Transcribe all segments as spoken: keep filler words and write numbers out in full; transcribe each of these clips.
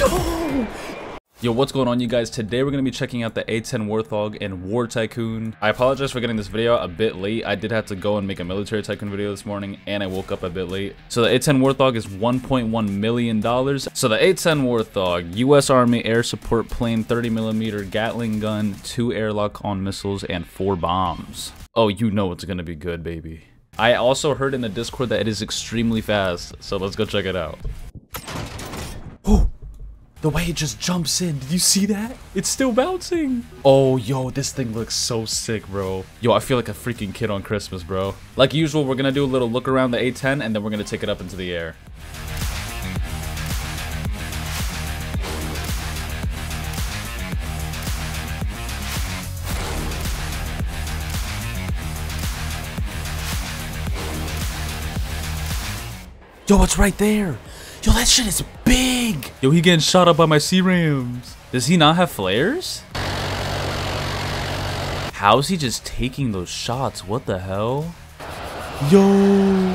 Yo! Yo, what's going on, you guys? Today we're going to be checking out the A ten Warthog and War Tycoon. I apologize for getting this video a bit late. I did have to go and make a military tycoon video this morning, and I woke up a bit late. So the A ten Warthog is one point one million dollars. So the A ten Warthog, U S Army air support plane, thirty millimeter Gatling gun, two airlock on missiles, and four bombs. Oh, you know it's going to be good, baby. I also heard in the Discord that it is extremely fast, so let's go check it out. The way it just jumps in. Did you see that? It's still bouncing. Oh, yo, this thing looks so sick, bro. Yo, I feel like a freaking kid on Christmas, bro. Like usual, we're gonna do a little look around the A ten, and then we're gonna take it up into the air. Yo, it's right there. Yo, that shit is big! Yo, he getting shot up by my C Rams. Does he not have flares? How is he just taking those shots? What the hell? Yo!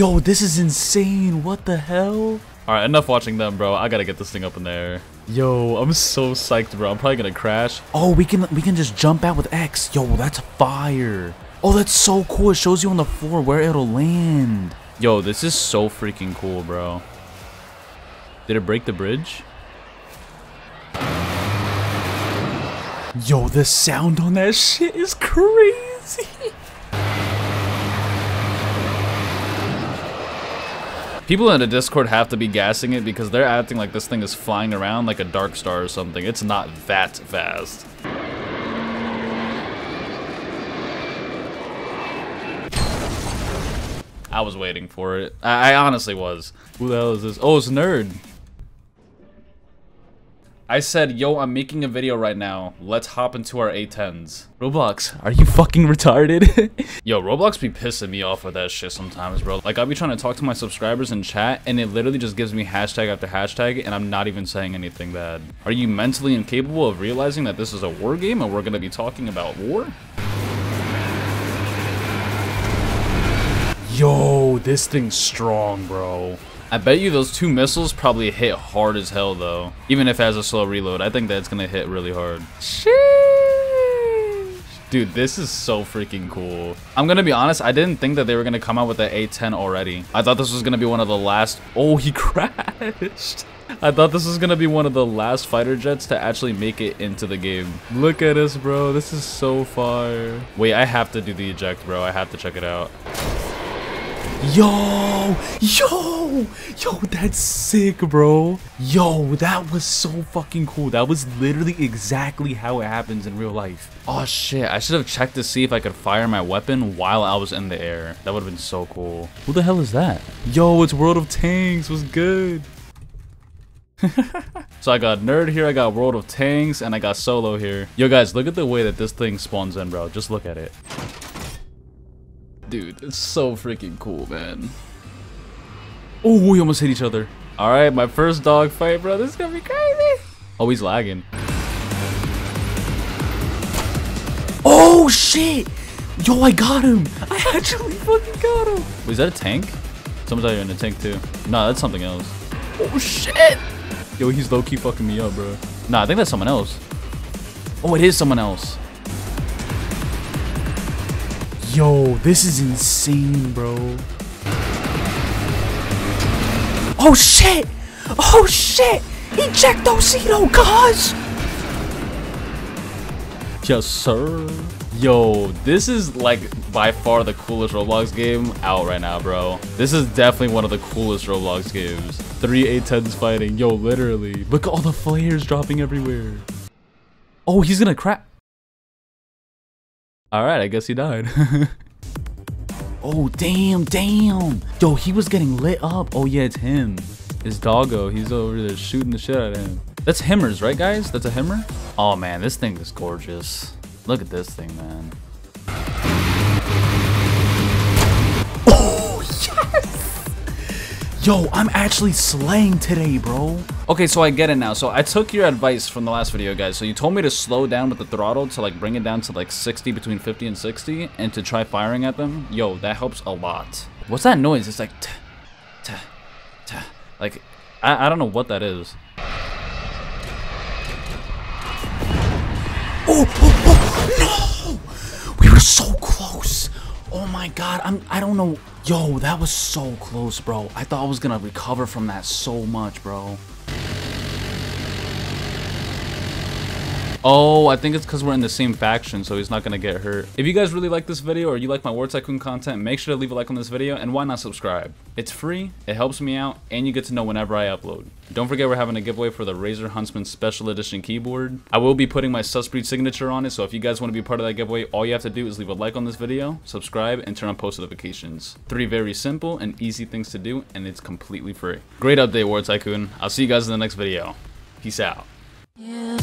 Yo! Yo, this is insane. What the hell? Alright, enough watching them, bro. I gotta get this thing up in the air. Yo, I'm so psyched, bro. I'm probably gonna crash. Oh, we can we can just jump out with X. Yo, that's fire. Oh, that's so cool. It shows you on the floor where it'll land. Yo, this is so freaking cool, bro. Did it break the bridge? Yo, the sound on that shit is crazy. People in the Discord have to be gassing it because they're acting like this thing is flying around like a Dark Star or something. It's not that fast. I was waiting for it. I, I honestly was. Who the hell is this? Oh, it's a nerd. I said, yo, I'm making a video right now. Let's hop into our A tens. Roblox, are you fucking retarded? Yo, Roblox be pissing me off with that shit sometimes, bro. Like, I'll be trying to talk to my subscribers in chat, and it literally just gives me hashtag after hashtag, and I'm not even saying anything bad. Are you mentally incapable of realizing that this is a war game and we're gonna be talking about war? Yo, this thing's strong, bro. I bet you those two missiles probably hit hard as hell, though. Even if it has a slow reload, I think that's gonna hit really hard. Sheesh. Dude, this is so freaking cool. I'm gonna be honest, I didn't think that they were gonna come out with the A ten already. I thought this was gonna be one of the last... Oh, he crashed. I thought this was gonna be one of the last fighter jets to actually make it into the game. Look at us, bro. This is so fire. Wait, I have to do the eject, bro. I have to check it out. Yo, yo, yo, that's sick, bro. Yo, that was so fucking cool. That was literally exactly how it happens in real life. Oh shit, I should have checked to see if I could fire my weapon while I was in the air. That would have been so cool. Who the hell is that? Yo, it's World of Tanks. What's good? So I got nerd here, I got World of Tanks, and I got solo here. Yo guys, look at the way that this thing spawns in, bro. Just look at it. Dude, it's so freaking cool, man. Oh, we almost hit each other. All right, my first dog fight, bro. This is gonna be crazy. Oh, he's lagging. Oh, shit. Yo, I got him. I actually fucking got him. Wait, is that a tank? Someone's out here in a tank, too. Nah, that's something else. Oh, shit. Yo, he's low-key fucking me up, bro. Nah, I think that's someone else. Oh, it is someone else. Yo, this is insane, bro. Oh, shit. Oh, shit. Ejectocito, guys. Yes, sir. Yo, this is, like, by far the coolest Roblox game out right now, bro. This is definitely one of the coolest Roblox games. Three A tens fighting. Yo, literally. Look at all the flares dropping everywhere. Oh, he's gonna crack. All right, I guess he died. Oh, damn, damn. Yo, he was getting lit up. Oh, yeah, it's him. It's Doggo. He's over there shooting the shit out of him. That's Himmers, right, guys? That's a Himmer? Oh, man, this thing is gorgeous. Look at this thing, man. Oh, yes! Yo, I'm actually slaying today, bro. Okay, so I get it now. So I took your advice from the last video, guys. So you told me to slow down with the throttle to like bring it down to like sixty, between fifty and sixty, and to try firing at them. Yo, that helps a lot. What's that noise? It's like t t Like, I, I don't know what that is. Oh, oh, oh, no! We were so close. Oh my god, I'm, I don't know. Yo, that was so close, bro. I thought I was gonna recover from that so much, bro. Oh, I think it's because we're in the same faction, so he's not going to get hurt. If you guys really like this video or you like my War Tycoon content, make sure to leave a like on this video, and why not subscribe? It's free, it helps me out, and you get to know whenever I upload. Don't forget we're having a giveaway for the Razer Huntsman Special Edition Keyboard. I will be putting my SusBreed signature on it, so if you guys want to be part of that giveaway, all you have to do is leave a like on this video, subscribe, and turn on post notifications. Three very simple and easy things to do, and it's completely free. Great update, War Tycoon. I'll see you guys in the next video. Peace out. Yeah.